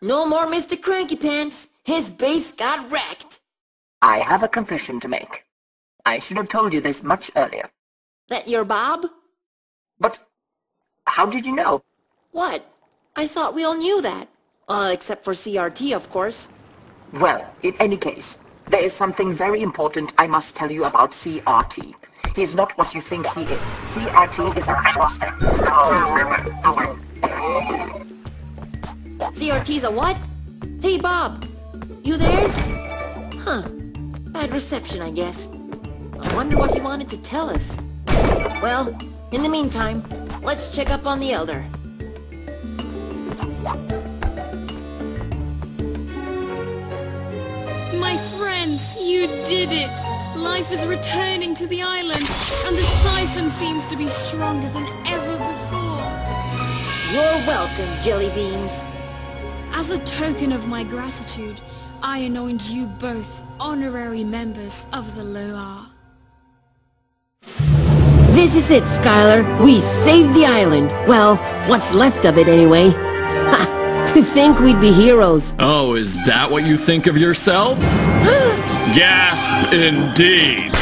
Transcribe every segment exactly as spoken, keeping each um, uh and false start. No more Mister Cranky Pants. His base got wrecked. I have a confession to make. I should have told you this much earlier. That you're Bob? But how did you know? What? I thought we all knew that. Uh, except for C R T, of course. Well, in any case, there is something very important I must tell you about C R T. He is not what you think he is. C R T is a imposter. C R T's a what? Hey, Bob! You there? Huh. Bad reception, I guess. I wonder what he wanted to tell us. Well, in the meantime, let's check up on the Elder. My friends, you did it! Life is returning to the island, and the siphon seems to be stronger than ever before. You're welcome, Jelly Beans. As a token of my gratitude, I anoint you both honorary members of the Loa. This is it, Skylar. We saved the island. Well, what's left of it anyway. Ha! To think we'd be heroes. Oh, is that what you think of yourselves? Gasp indeed.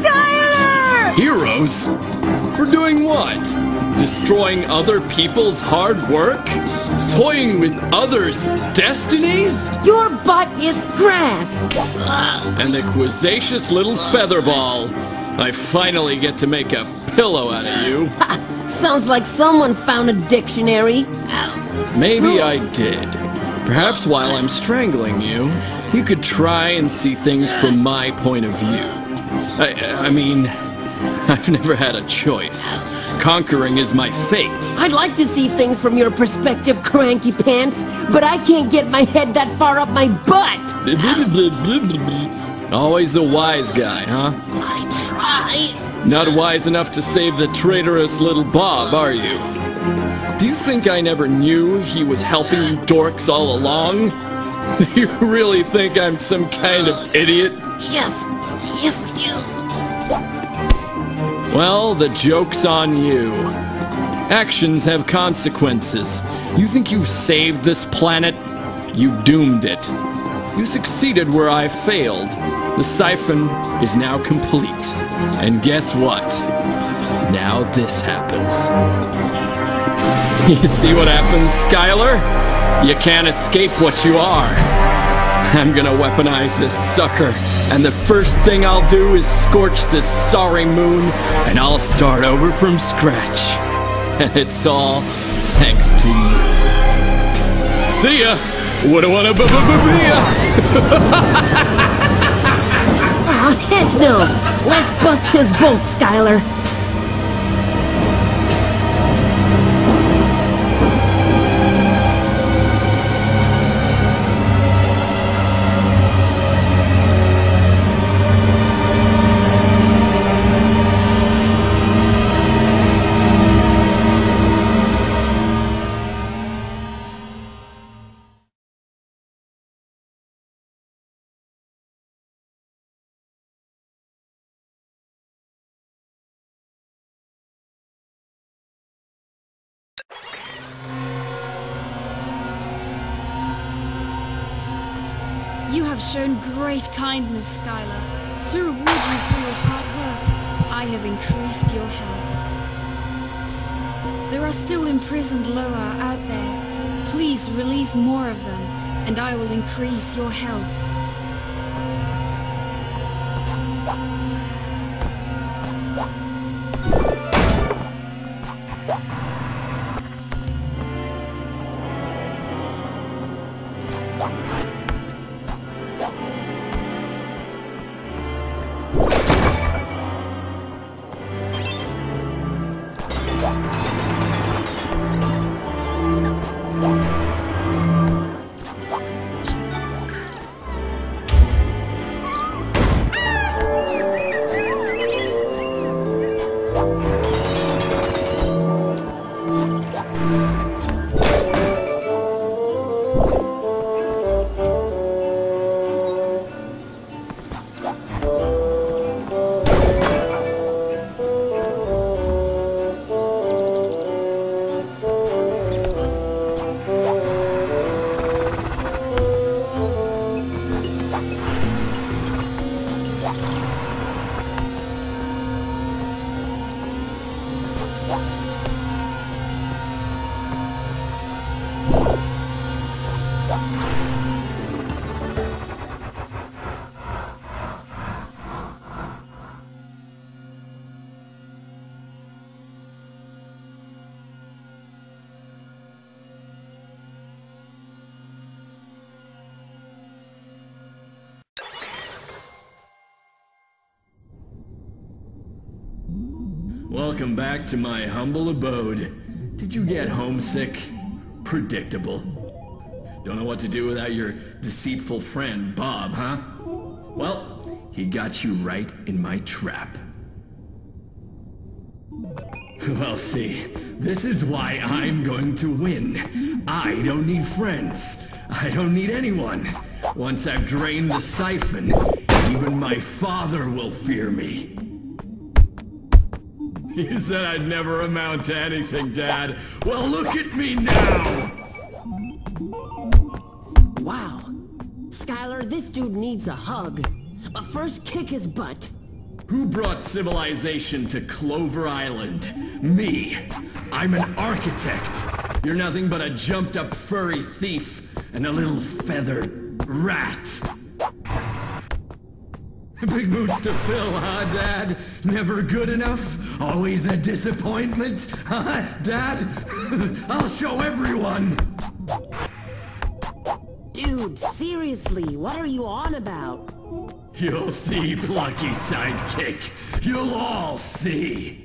Skylar! Heroes? For doing what? Destroying other people's hard work? Toying with others' destinies? Your butt is grass! An equisacious little featherball. I finally get to make a pillow out of you. Ha, sounds like someone found a dictionary. Maybe I did. Perhaps while I'm strangling you, you could try and see things from my point of view. I, I mean, I've never had a choice. Conquering is my fate. I'd like to see things from your perspective, Cranky Pants, but I can't get my head that far up my butt! Always the wise guy, huh? I try. Not wise enough to save the traitorous little Bob, are you? Do you think I never knew he was helping you dorks all along? Do you really think I'm some kind of idiot? Yes. Yes, we do. Well, the joke's on you. Actions have consequences. You think you've saved this planet? You doomed it. You succeeded where I failed. The siphon is now complete. And guess what? Now this happens. You see what happens, Skylar? You can't escape what you are. I'm gonna weaponize this sucker. And the first thing I'll do is scorch this sorry moon, and I'll start over from scratch. And it's all thanks to you. See ya! Woulda wanna b b b ya! Ah, heck no! Let's bust his bolt, Skylar! You have shown great kindness, Skylar. To reward you for your hard work, I have increased your health. There are still imprisoned Loa out there. Please release more of them, and I will increase your health. Welcome back to my humble abode. Did you get homesick? Predictable. Don't know what to do without your deceitful friend, Bob, huh? Well, he got you right in my trap. Well, see, this is why I'm going to win. I don't need friends. I don't need anyone. Once I've drained the siphon, even my father will fear me. You said I'd never amount to anything, Dad. Well, look at me now! Wow. Skylar, this dude needs a hug. But first, kick his butt. Who brought civilization to Clover Island? Me. I'm an architect. You're nothing but a jumped-up furry thief and a little feathered rat. Big boots to fill, huh, Dad? Never good enough? Always a disappointment? Huh, Dad? I'll show everyone! Dude, seriously, what are you on about? You'll see, plucky sidekick. You'll all see.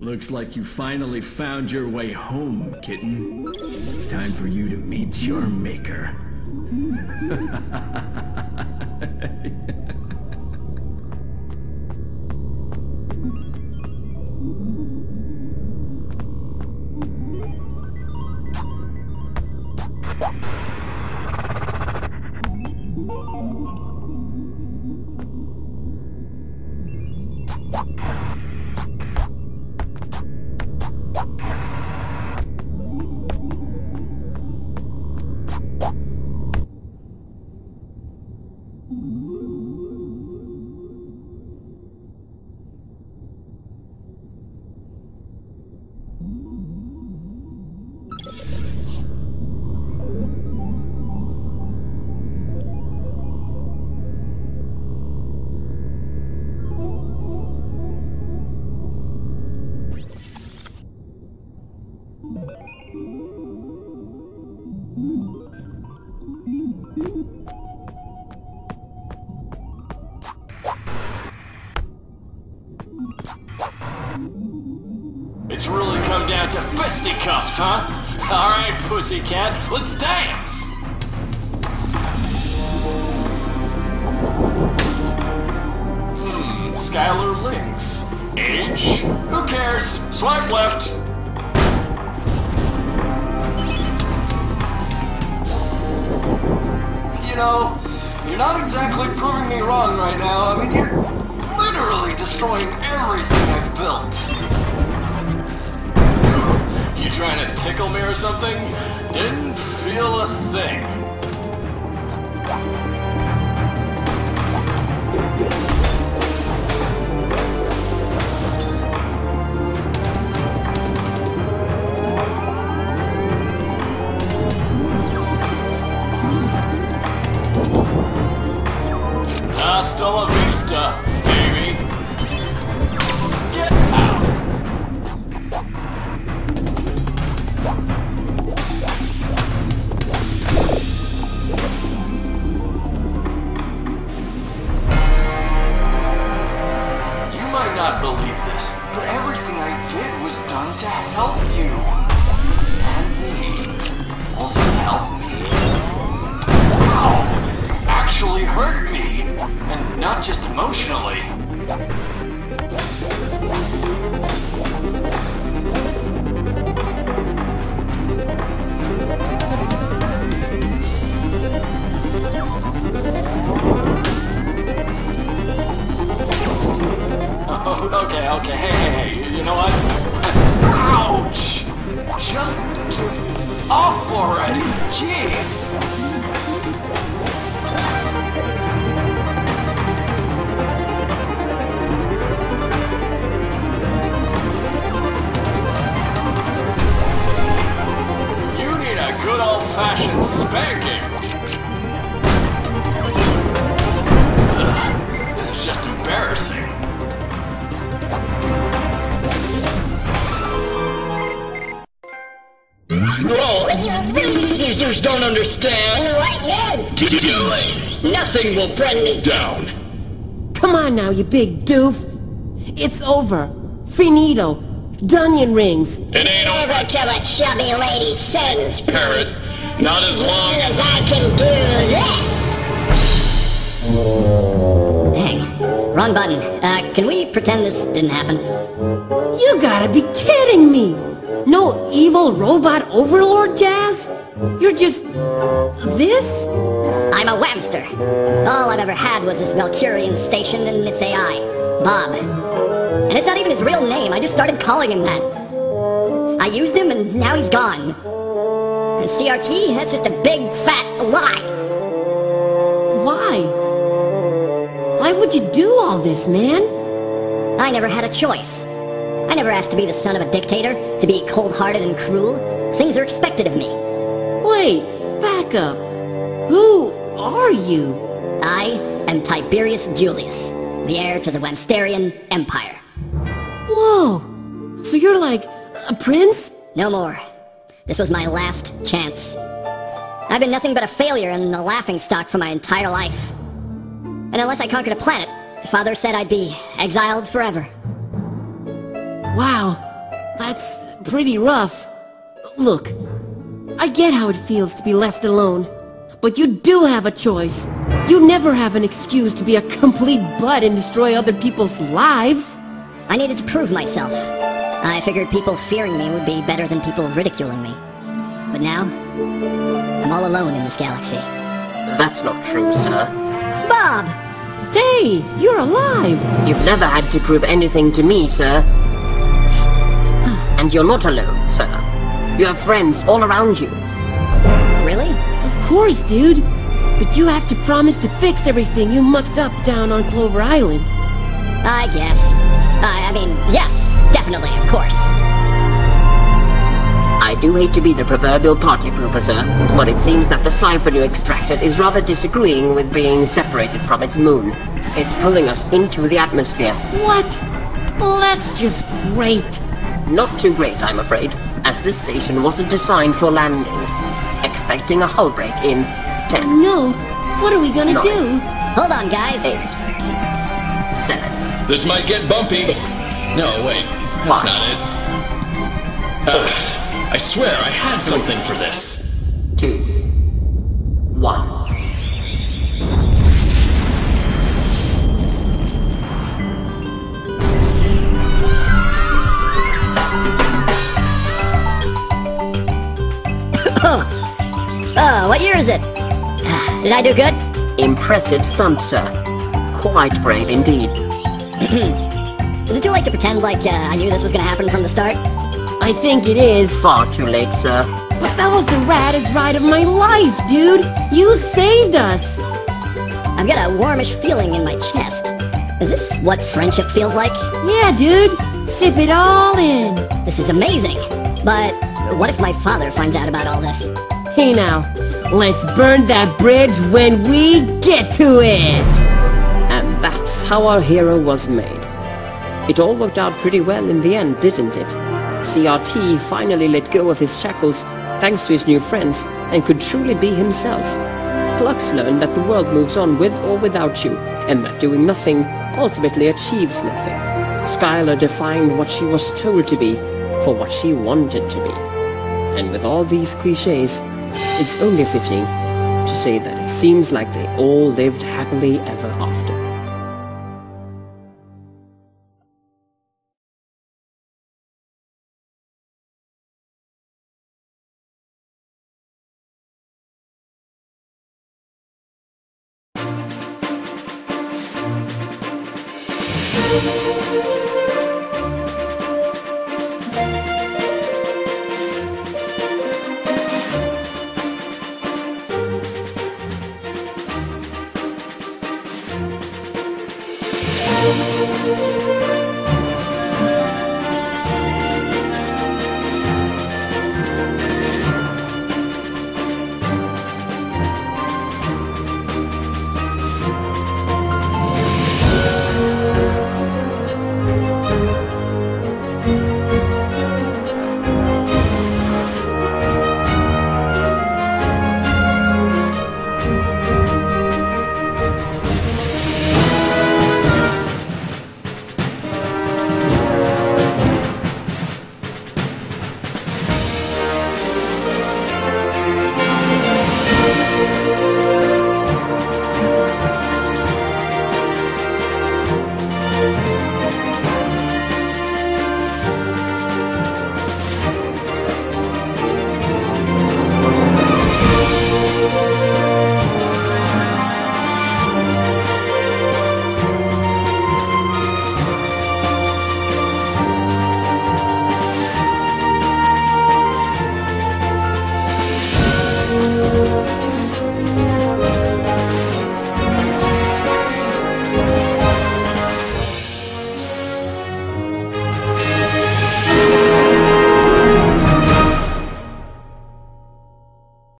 Looks like you finally found your way home, kitten. It's time for you to meet your maker. It's really come down to fisticuffs, huh? Alright, pussycat, let's dance! Hmm, Skylar Lynx. Age? Who cares? Swipe left! You know, you're not exactly proving me wrong right now. I mean, you're literally destroying everything I've built. You trying to tickle me or something? Didn't feel a thing. Hasta la vista, baby. Get out. Thank you. okay, hey, hey, hey, you know what? Ouch! Just give up already, jeez! Good old-fashioned spanking! Ugh, this is just embarrassing. No, you losers don't understand what you're doing. Nothing will bring me down. Come on now, you big doof. It's over. Finito. Dunyan rings. It ain't over till a chubby lady sends, parrot. Not as long as I can do this. Dang. Wrong button. Uh, can we pretend this didn't happen? You gotta be kidding me! No evil robot overlord jazz? You're just... this? I'm a Wamster. All I've ever had was this Valkyrian station and its A I, Bob. And it's not even his real name, I just started calling him that. I used him and now he's gone. And C R T, that's just a big fat lie. Why? Why would you do all this, man? I never had a choice. I never asked to be the son of a dictator, to be cold-hearted and cruel. Things are expected of me. Wait, back up. Who are you? I am Tiberius Julius, the heir to the Wamsterian Empire. Whoa! So you're like a prince? No more. This was my last chance. I've been nothing but a failure and a laughingstock for my entire life. And unless I conquered a planet, the father said I'd be exiled forever. Wow, that's pretty rough. Look, I get how it feels to be left alone, but you do have a choice. You never have an excuse to be a complete butt and destroy other people's lives. I needed to prove myself. I figured people fearing me would be better than people ridiculing me. But now, I'm all alone in this galaxy. That's not true, sir. Bob! Hey, you're alive! You've never had to prove anything to me, sir. And you're not alone, sir. You have friends all around you. Really? Of course, dude. But you have to promise to fix everything you mucked up down on Clover Island. I guess. Uh, I mean, yes, definitely, of course. I do hate to be the proverbial party pooper, sir, but it seems that the cipher you extracted is rather disagreeing with being separated from its moon. It's pulling us into the atmosphere. What? Well, that's just great. Not too great, I'm afraid, as this station wasn't designed for landing. Expecting a hull break in ten. Oh, no, what are we gonna nine, do? Hold on, guys. Eight. Seven. This might get bumpy. Six. No, wait. That's Five. Not it. Uh, I swear I had something for this. Two. One. Oh, what year is it? Did I do good? Impressive stunt, sir. Quite brave indeed. Is it too late to pretend like uh, I knew this was gonna happen from the start? I think it is. Far too late, sir. But that was the raddest ride of my life, dude! You saved us! I've got a warmish feeling in my chest. Is this what friendship feels like? Yeah, dude! Sip it all in! This is amazing! But what if my father finds out about all this? Hey now, let's burn that bridge when we get to it! That's how our hero was made. It all worked out pretty well in the end, didn't it? C R T finally let go of his shackles, thanks to his new friends, and could truly be himself. Plux learned that the world moves on with or without you, and that doing nothing ultimately achieves nothing. Skylar defined what she was told to be for what she wanted to be. And with all these clichés, it's only fitting to say that it seems like they all lived happily ever after.